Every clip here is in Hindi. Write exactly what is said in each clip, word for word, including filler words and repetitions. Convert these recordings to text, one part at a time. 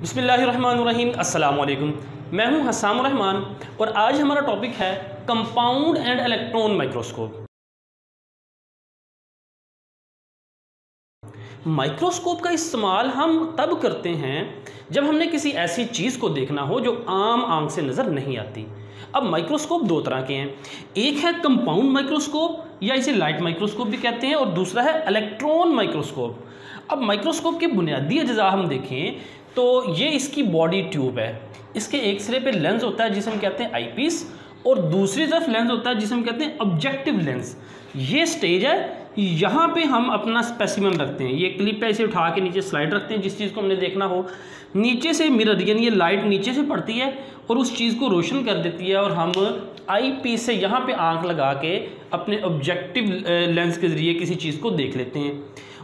बिस्मिल्लाहिर्रहमानुर्रहीम। अस्सलामुअलैकुम, मैं हूं हस्साम रहमान और आज हमारा टॉपिक है compound and electron microscope. Microscope का इस्तेमाल हम तब करते हैं जब हमने किसी ऐसी चीज़ को देखना हो जो आम आँख से नज़र नहीं आती। अब माइक्रोस्कोप दो तरह के हैं, एक है कंपाउंड माइक्रोस्कोप या इसे लाइट माइक्रोस्कोप भी कहते हैं और दूसरा है इलेक्ट्रॉन माइक्रोस्कोप। अब माइक्रोस्कोप के बुनियादी अज्जा हम देखें तो ये इसकी बॉडी ट्यूब है। इसके एक सिरे पे लेंस होता है जिसे हम कहते हैं आईपीस और दूसरी तरफ लेंस होता है जिसे हम कहते हैं ऑब्जेक्टिव लेंस। ये स्टेज है, यहाँ पे हम अपना स्पेसिमन रखते हैं। ये क्लिप है, इसे उठा के नीचे स्लाइड रखते हैं जिस चीज़ को हमने देखना हो। नीचे से मिरर यानी ये लाइट नीचे से पड़ती है और उस चीज़ को रोशन कर देती है और हम आई पीस से यहाँ पे आंख लगा के अपने ऑब्जेक्टिव लेंस के ज़रिए किसी चीज़ को देख लेते हैं।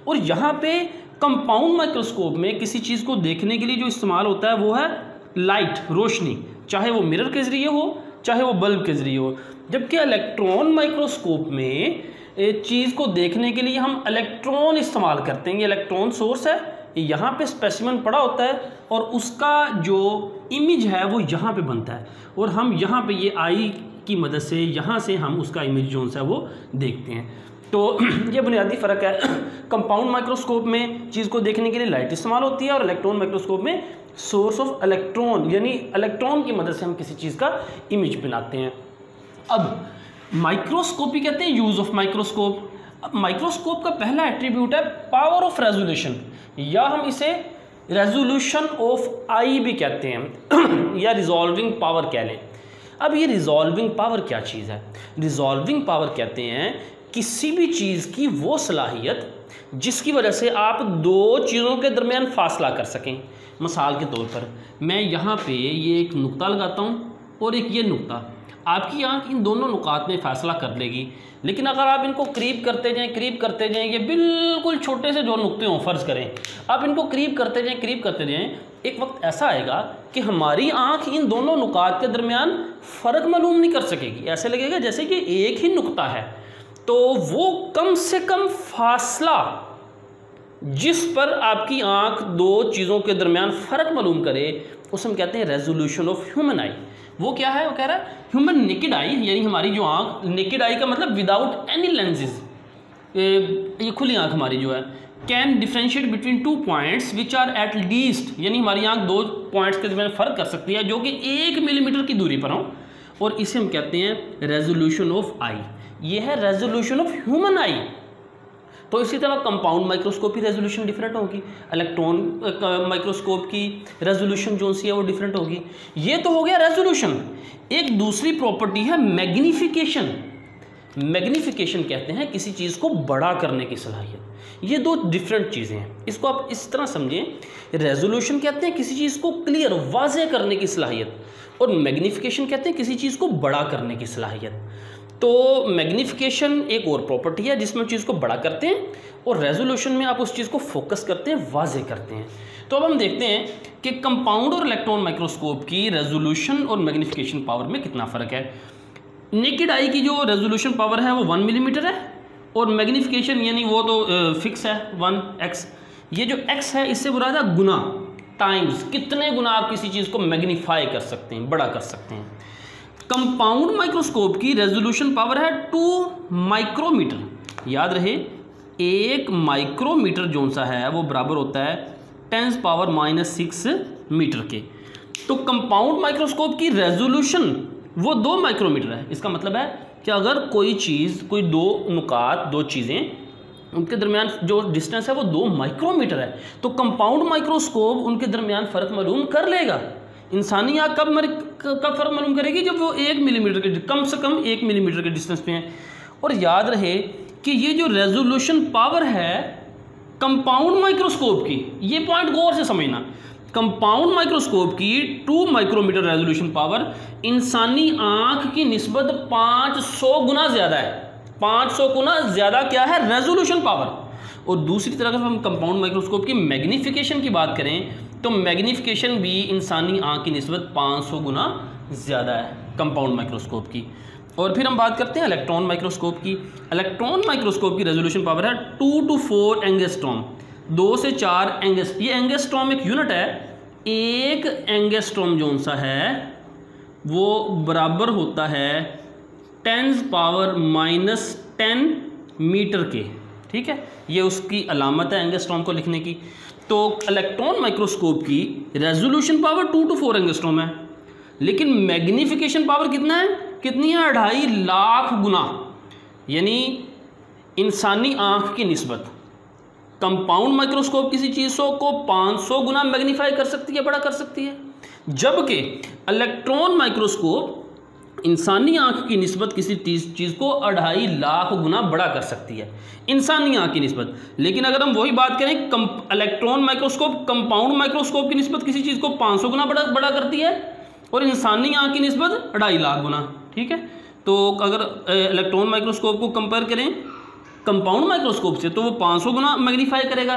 और यहाँ पे कंपाउंड माइक्रोस्कोप में किसी चीज़ को देखने के लिए जो इस्तेमाल होता है वो है लाइट, रोशनी, चाहे वो मिरर के ज़रिए हो चाहे वो बल्ब के ज़रिए हो। जबकि इलेक्ट्रॉन माइक्रोस्कोप में चीज़ को देखने के लिए हम इलेक्ट्रॉन इस्तेमाल करते हैं। ये इलेक्ट्रॉन सोर्स है, यहाँ पे स्पेसिमन पड़ा होता है और उसका जो इमेज है वो यहाँ पे बनता है और हम यहाँ पे ये आई की मदद से यहाँ से हम उसका इमेज जो है वो देखते हैं। तो ये बुनियादी फ़र्क है, कंपाउंड माइक्रोस्कोप में चीज़ को देखने के लिए लाइट इस्तेमाल होती है और इलेक्ट्रॉन माइक्रोस्कोप में सोर्स ऑफ इलेक्ट्रॉन यानी इलेक्ट्रॉन की मदद से हम किसी चीज़ का इमेज बनाते हैं। अब माइक्रोस्कोपी कहते हैं यूज़ ऑफ माइक्रोस्कोप। अब माइक्रोस्कोप का पहला एट्रीब्यूट है पावर ऑफ रेजोल्यूशन, या हम इसे रेजोल्यूशन ऑफ आई भी कहते हैं या रिजॉल्विंग पावर कह लें। अब ये रिजॉल्विंग पावर क्या चीज़ है? रिजॉल्विंग पावर कहते हैं किसी भी चीज़ की वो सलाहियत जिसकी वजह से आप दो चीज़ों के दरमियान फासला कर सकें। मिसाल के तौर पर मैं यहाँ पे ये एक नुक्ता लगाता हूँ और एक ये नुक्ता, आपकी आंख इन दोनों नुकात में फ़ैसला कर लेगी। लेकिन अगर आप इनको करीब करते जाएं करीब करते जाएं ये बिल्कुल छोटे से जो नुक्ते हों, फ़र्ज़ करें आप इनको करीब करते जाएं करीब करते जाएं एक वक्त ऐसा आएगा कि हमारी आंख इन दोनों नुकात के दरमियान फ़र्क मालूम नहीं कर सकेगी। ऐसे लगेगा जैसे कि एक ही नुक्ता है। तो वो कम से कम फासला जिस पर आपकी आंख दो चीज़ों के दरमियान फ़र्क मालूम करे उसे हम कहते हैं रेजोल्यूशन ऑफ ह्यूमन आई। वो क्या है? वो कह रहा है ह्यूमन नेकेड आई यानी हमारी जो आंख, नेकेड आई का मतलब विदाउट एनी लेंसेज, ये खुली आंख हमारी जो है, can differentiate between two points which are at least, यानी हमारी आंख दो पॉइंट्स के दरमियान फ़र्क कर सकती है जो कि एक मिलीमीटर की दूरी पर हों, और इसे हम कहते हैं रेजोल्यूशन ऑफ आई। ये है रेजोल्यूशन ऑफ ह्यूमन आई। तो इसी तरह कंपाउंड माइक्रोस्कोप की रेजोल्यूशन डिफरेंट होगी, इलेक्ट्रॉन माइक्रोस्कोप की रेजोल्यूशन जो सी है वो डिफरेंट होगी। ये तो हो गया रेजोल्यूशन। एक दूसरी प्रॉपर्टी है मैग्नीफिकेशन। मैग्नीफिकेशन कहते हैं किसी चीज़ को बड़ा करने की सलाहियत। ये दो डिफरेंट चीज़ें हैं, इसको आप इस तरह समझें। रेजोल्यूशन कहते हैं किसी चीज़ को क्लियर वाज़े करने की सलाहियत और मैग्नीफिकेशन कहते हैं किसी चीज़ को बड़ा करने की सलाहियत। तो मैग्नीफिकेशन एक और प्रॉपर्टी है जिसमें चीज़ को बड़ा करते हैं और रेजोल्यूशन में आप उस चीज़ को फोकस करते हैं, वाजे करते हैं। तो अब हम देखते हैं कि कंपाउंड और इलेक्ट्रॉन माइक्रोस्कोप की रेजोल्यूशन और मैग्नीफिकेशन पावर में कितना फ़र्क है। नेकेड आई की जो रेजोल्यूशन पावर है वो वन मिलीमीटर है और मैग्नीफिकेशन यानी वो तो फिक्स है, वन एक्स। ये जो एक्स है इससे बुरा गुना, टाइम्स, कितने गुना आप किसी चीज़ को मैग्नीफाई कर सकते हैं, बड़ा कर सकते हैं। कंपाउंड माइक्रोस्कोप की रेजोल्यूशन पावर है टू माइक्रोमीटर। याद रहे एक माइक्रोमीटर जो सा है वो बराबर होता है ten's power minus six metre के। तो कंपाउंड माइक्रोस्कोप की रेजोल्यूशन वो दो माइक्रोमीटर है। इसका मतलब है कि अगर कोई चीज़, कोई दो नुकात, दो चीज़ें, उनके दरमियान जो डिस्टेंस है वो दो माइक्रोमीटर है तो कंपाउंड माइक्रोस्कोप उनके दरमियान फ़र्क मालूम कर लेगा। इंसानी आँख कब मर कब फ़र्क मालूम करेगी? जब वो एक मिलीमीटर के, कम से कम एक मिलीमीटर के डिस्टेंस पे हैं। और याद रहे कि ये जो रेजोल्यूशन पावर है कंपाउंड माइक्रोस्कोप की, ये पॉइंट गौर से समझना, कंपाउंड माइक्रोस्कोप की टू माइक्रोमीटर रेजोल्यूशन पावर इंसानी आँख की निस्बत पाँच सौ गुना ज़्यादा है। पाँच सौ गुना ज़्यादा क्या है? Resolution power. और दूसरी तरफ हम कंपाउंड माइक्रोस्कोप की मैग्नीफिकेशन की बात करें तो मैग्नीफिकेशन भी इंसानी आँख की निस्बत पाँच सौ गुना ज़्यादा है कंपाउंड माइक्रोस्कोप की। और फिर हम बात करते हैं इलेक्ट्रॉन माइक्रोस्कोप की। इलेक्ट्रॉन माइक्रोस्कोप की रेजोल्यूशन पावर है टू टू फोर एंगस्ट्रॉम, दो से चार एंगस्ट। ये एंगस्ट्रॉम एक यूनिट है एक एंगस्ट्रोम जोन सा है वो बराबर होता है ten's power minus ten metre के। ठीक है, ये उसकी अलामत है एंगस्ट्रॉम को लिखने की। तो इलेक्ट्रॉन माइक्रोस्कोप की resolution power two to four angstrom है, लेकिन मैग्नीफिकेशन पावर कितना है कितनी है अढ़ाई लाख गुना, यानी इंसानी आँख की निस्बत। कंपाउंड माइक्रोस्कोप किसी चीज़ को पाँच सौ गुना मैग्नीफाई कर सकती है, बड़ा कर सकती है, जबकि इलेक्ट्रॉन माइक्रोस्कोप इंसानी आँख की निस्बत किसी चीज़ को अढ़ाई लाख गुना बड़ा कर सकती है इंसानी आँख की निस्बत। लेकिन अगर हम वही बात करें इलेक्ट्रॉन माइक्रोस्कोप कंपाउंड माइक्रोस्कोप की निस्बत किसी चीज़ को पाँच सौ गुना बड़ा बड़ा करती है और इंसानी आँख की निस्बत अढ़ाई लाख गुना। ठीक है, तो अगर इलेक्ट्रॉन माइक्रोस्कोप को कंपेयर करें कंपाउंड माइक्रोस्कोप से तो वो पाँच सौ गुना मैग्नीफाई करेगा,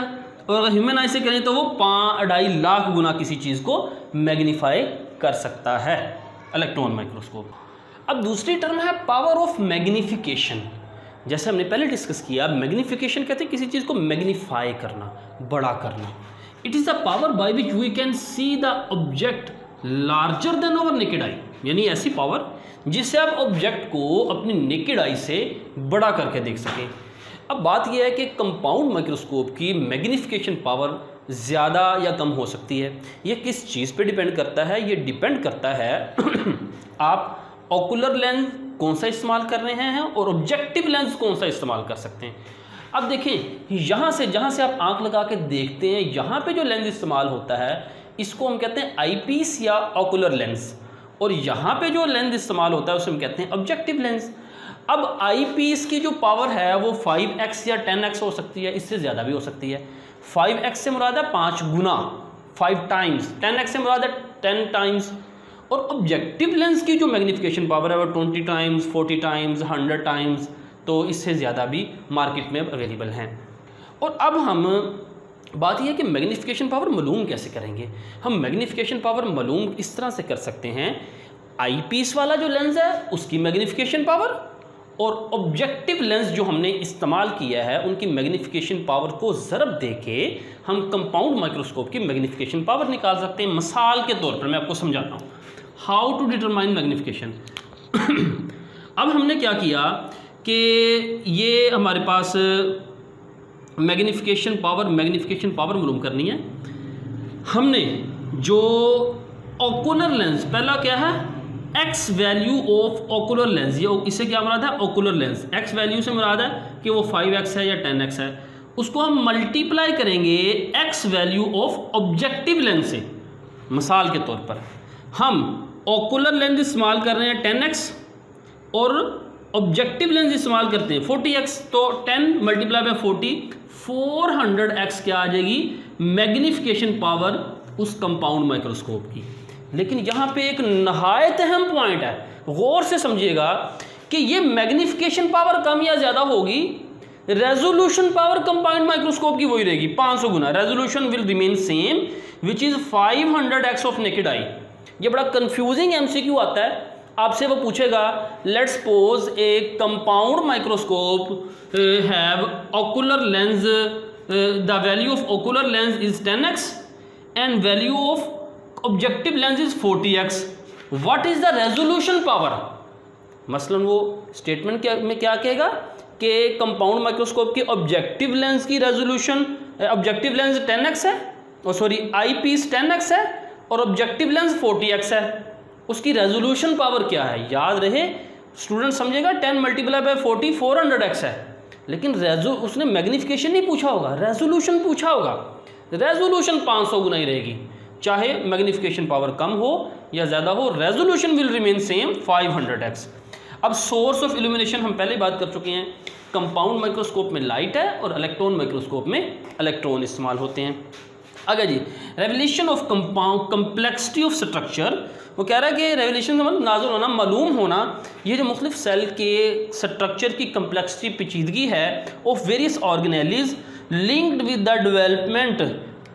और अगर ह्यूमन आई से करें तो वो पाँच ढाई लाख गुना किसी चीज़ को मैग्नीफाई कर सकता है इलेक्ट्रॉन माइक्रोस्कोप। अब दूसरी टर्म है पावर ऑफ मैग्नीफिकेशन। जैसे हमने पहले डिस्कस किया, मैग्नीफिकेशन कहते हैं किसी चीज़ को मैग्नीफाई करना, बड़ा करना। It is the power by which we can see the object larger than our naked eye, यानी ऐसी पावर जिससे आप ऑब्जेक्ट को अपनी नेकेड आई से बड़ा करके देख सकें। अब बात यह है कि कंपाउंड माइक्रोस्कोप की मैग्नीफिकेशन पावर ज़्यादा या कम हो सकती है। ये किस चीज़ पे डिपेंड करता है? ये डिपेंड करता है आप ऑकुलर लेंस कौन सा इस्तेमाल कर रहे हैं और ऑब्जेक्टिव लेंस कौन सा इस्तेमाल कर सकते हैं। अब देखें, यहाँ से जहाँ से आप आंख लगा के देखते हैं, यहाँ पे जो लेंस इस्तेमाल होता है इसको हम कहते हैं आई पीस या ऑकुलर लेंस, और यहाँ पे जो लेंस इस्तेमाल होता है उसे हम कहते हैं ऑब्जेक्टिव लेंस। अब आई पीस की जो पावर है वो फाइव एक्स या टेन एक्स हो सकती है, इससे ज़्यादा भी हो सकती है। फाइव एक्स से मुराद है पाँच गुना, फाइव टाइम्स, टेन एक्स से मुराद है टेन टाइम्स। और ऑब्जेक्टिव लेंस की जो मैग्नीफिकेशन पावर है वो twenty times, forty times, hundred times, तो इससे ज़्यादा भी मार्केट में अवेलेबल हैं। और अब हम बात यह है कि मैग्नीफिकेशन पावर मालूम कैसे करेंगे। हम मैग्नीफिकेशन पावर मालूम इस तरह से कर सकते हैं, आई पीस वाला जो लेंस है उसकी मैग्नीफिकेशन पावर और ऑब्जेक्टिव लेंस जो हमने इस्तेमाल किया है उनकी मैग्नीफिकेशन पावर को ज़रब देके हम कंपाउंड माइक्रोस्कोप की मैग्नीफिकेशन पावर निकाल सकते हैं। मिसाल के तौर पर मैं आपको समझाता हूँ हाउ टू डिटरमाइन मैग्नीफिकेशन। अब हमने क्या किया कि ये हमारे पास मैग्नीफिकेशन पावर मैग्नीफिकेशन पावर मालूम करनी है। हमने जो ऑकुलर लेंस, पहला क्या है x value of ocular lens, ये इससे क्या मुराद है ऑकुलर लेंस, एक्स वैल्यू से मुराद है कि वो फाइव एक्स है या टेन एक्स है, उसको हम मल्टीप्लाई करेंगे x value of objective lens से। मिसाल के तौर पर हम ऑकुलर लेंस इस्तेमाल कर रहे हैं टेन एक्स और ऑब्जेक्टिव लेंस इस्तेमाल करते हैं फोर्टी एक्स, तो ten multiply by forty four hundred x क्या आ जाएगी मैग्नीफिकेशन पावर उस कंपाउंड माइक्रोस्कोप की। लेकिन यहाँ पे एक नहायत अहम पॉइंट है, गौर से समझिएगा कि ये मैग्नीफिकेशन पावर कम या ज़्यादा होगी, रेजोल्यूशन पावर कंपाउंड माइक्रोस्कोप की वही रहेगी पाँच सौ गुना, resolution will remain same which is five hundred x of naked eye. ये बड़ा कंफ्यूजिंग एमसीक्यू आता है, आपसे वो पूछेगा let's suppose a compound microscope have ocular lens, the value of ocular lens is ten x and value of objective lens is forty x, what is the resolution power. मसलन वो स्टेटमेंट में क्या कहेगा कि कंपाउंड माइक्रोस्कोप के ऑब्जेक्टिव लेंस की resolution, objective lens ten x है और sorry eyepiece ten x है और ऑब्जेक्टिव लेंस फोर्टी एक्स है, उसकी रेजोल्यूशन पावर क्या है। याद रहे स्टूडेंट समझेगा ten multiply by forty four hundred x है, लेकिन रेजो उसने मैग्नीफिकेशन नहीं पूछा होगा, रेजोल्यूशन पूछा होगा। रेजोल्यूशन पाँच सौ गुना ही रहेगी, चाहे मैग्नीफिकेशन पावर कम हो या ज़्यादा हो, resolution will remain same five hundred x. अब सोर्स ऑफ इल्यूमिनेशन हम पहले ही बात कर चुके हैं, कंपाउंड माइक्रोस्कोप में लाइट है और इलेक्ट्रॉन माइक्रोस्कोप में इलेक्ट्रॉन इस्तेमाल होते हैं। आगे जी, revelation of compound complexity of structure, वो कह रहा है कि रेवलेशन का मतलब नाजुल होना, मालूम होना, ये जो मुख्तलिफ सेल के स्ट्रक्चर की कम्प्लेक्सिटी पेचीदगी है of various organelles linked with the development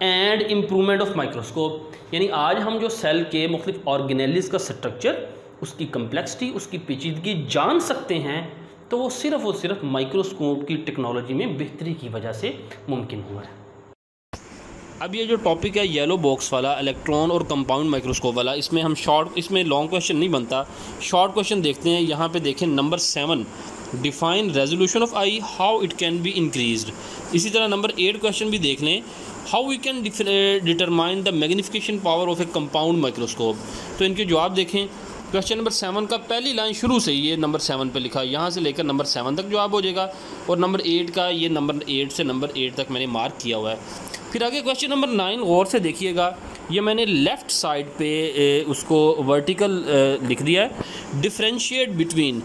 and improvement of microscope. यानी आज हम जो सेल के मुख्तलिफ ऑर्गेनेलिस का स्ट्रक्चर, उसकी कम्प्लेक्सिटी, उसकी पेचीदगी जान सकते हैं, तो वो सिर्फ और सिर्फ माइक्रोस्कोप की टेक्नोलॉजी में बेहतरी की वजह से मुमकिन हुआ है। अब ये जो टॉपिक है येलो बॉक्स वाला, इलेक्ट्रॉन और कंपाउंड माइक्रोस्कोप वाला, इसमें हम शॉर्ट, इसमें लॉन्ग क्वेश्चन नहीं बनता, शॉर्ट क्वेश्चन देखते हैं। यहाँ पे देखें number seven, define resolution of eye, how it can be increased. इसी तरह नंबर एट क्वेश्चन भी देख लें, how we can determine the magnification power of a compound microscope. तो इनके जवाब देखें। क्वेश्चन नंबर सेवन का पहली लाइन शुरू से ही ये नंबर सेवन पे लिखा, यहाँ से लेकर नंबर सेवन तक जवाब हो जाएगा, और नंबर एट का ये नंबर एट से नंबर एट तक मैंने मार्क किया हुआ है। फिर आगे क्वेश्चन नंबर नाइन गौर से देखिएगा, ये मैंने लेफ़्ट साइड पे उसको वर्टिकल लिख दिया है, differentiate between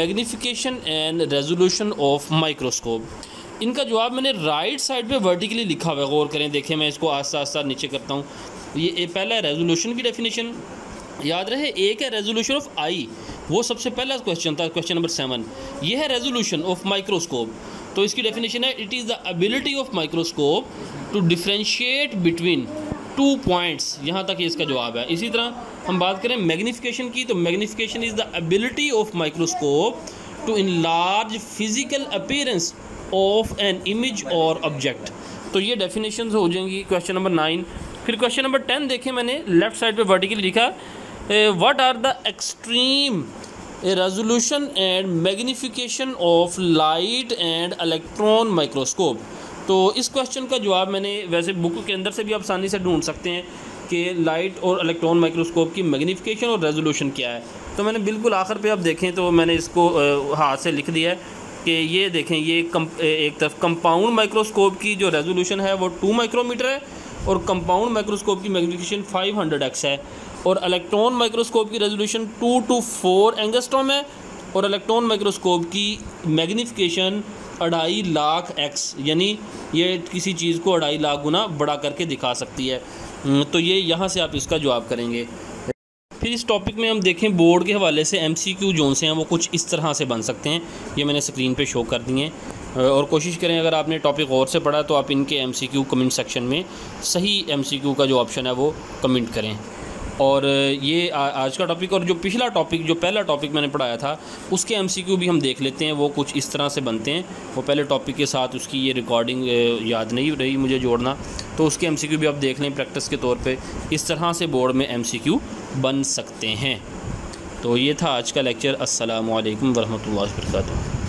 magnification and resolution of microscope. इनका जवाब मैंने राइट साइड पे वर्टिकली लिखा हुआ है, गौर करें देखें। मैं इसको आस्ता आस्ता नीचे करता हूँ। ये पहला है रेजोल्यूशन की डेफिनेशन, याद रहे एक है रेजोल्यूशन ऑफ आई, वो सबसे पहला क्वेश्चन था, क्वेश्चन नंबर सेवन। ये है रेजोल्यूशन ऑफ माइक्रोस्कोप, तो इसकी डेफिनेशन है it is the ability of microscope to differentiate between two points. यहाँ तक इसका जवाब है। इसी तरह हम बात करें मैग्नीफिकेशन की, तो magnification is the ability of microscope to enlarge physical appearance of an image और ऑब्जेक्ट। तो ये डेफिनेशन हो जाएंगी क्वेश्चन नंबर नाइन। फिर क्वेश्चन नंबर टेन देखें, मैंने लेफ्ट साइड पे वर्टिकली लिखा, what are the extreme resolution and magnification of light and electron microscope. तो इस क्वेश्चन का जवाब मैंने वैसे बुक के अंदर से भी आप आसानी से ढूंढ सकते हैं कि लाइट और इलेक्ट्रॉन माइक्रोस्कोप की मैग्नीफिकेशन और रेजोल्यूशन क्या है। तो मैंने बिल्कुल आखिर पे आप देखें तो मैंने इसको हाथ से लिख दिया है कि ये देखें, ये एक तरफ कंपाउंड माइक्रोस्कोप की जो रेजोल्यूशन है वो टू माइक्रोमीटर है, और कंपाउंड माइक्रोस्कोप की मैग्नीफिकेशन फाइव हंड्रेड एक्स है, और इलेक्ट्रॉन माइक्रोस्कोप की resolution two to four angstrom है, और इलेक्ट्रॉन माइक्रोस्कोप की मैग्नीफिकेशन अढ़ाई लाख एक्स, यानी ये किसी चीज़ को अढ़ाई लाख गुना बड़ा करके दिखा सकती है। तो ये यहाँ से आप इसका जवाब करेंगे। फिर इस टॉपिक में हम देखें बोर्ड के हवाले से एमसीक्यू जोन से हैं वो कुछ इस तरह से बन सकते हैं, ये मैंने स्क्रीन पे शो कर दिए हैं। और कोशिश करें अगर आपने टॉपिक और से पढ़ा तो आप इनके एमसीक्यू कमेंट सेक्शन में सही एमसीक्यू का जो ऑप्शन है वो कमेंट करें। और ये आ, आज का टॉपिक और जो पिछला टॉपिक, जो पहला टॉपिक मैंने पढ़ाया था, उसके एमसीक्यू भी हम देख लेते हैं, वो कुछ इस तरह से बनते हैं। वो पहले टॉपिक के साथ उसकी ये रिकॉर्डिंग याद नहीं रही मुझे जोड़ना, तो उसके एमसीक्यू भी आप देख लें प्रैक्टिस के तौर पे। इस तरह से बोर्ड में एमसीक्यू बन सकते हैं। तो ये था आज का लेक्चर। अस्सलाम वालेकुम वरहमतुल्लाहि वबरकातुहू।